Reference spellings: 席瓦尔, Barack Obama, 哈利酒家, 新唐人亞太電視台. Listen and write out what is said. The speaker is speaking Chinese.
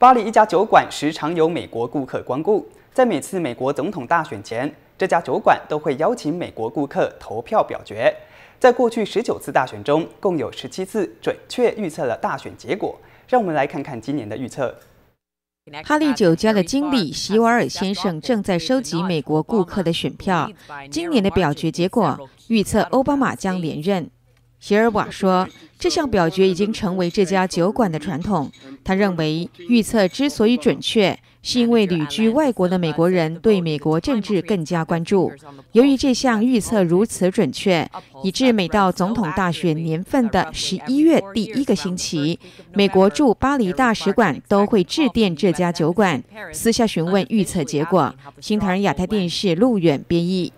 巴黎一家酒馆时常有美国顾客光顾，在每次美国总统大选前，这家酒馆都会邀请美国顾客投票表决。在过去19次大选中，共有17次准确预测了大选结果。让我们来看看今年的预测。 哈利酒家的经理席瓦尔先生正在收集美国顾客的选票。今年的表决结果预测奥巴马将连任。席尔瓦说，这项表决已经成为这家酒馆的传统。他认为，预测之所以准确，是因为旅居外国的美国人对美国政治更加关注。由于这项预测如此准确，以致每到总统大选年份的11月第一个星期，美国驻巴黎大使馆都会致电这家酒馆，私下询问预测结果。新唐人亚太电视陆远编译。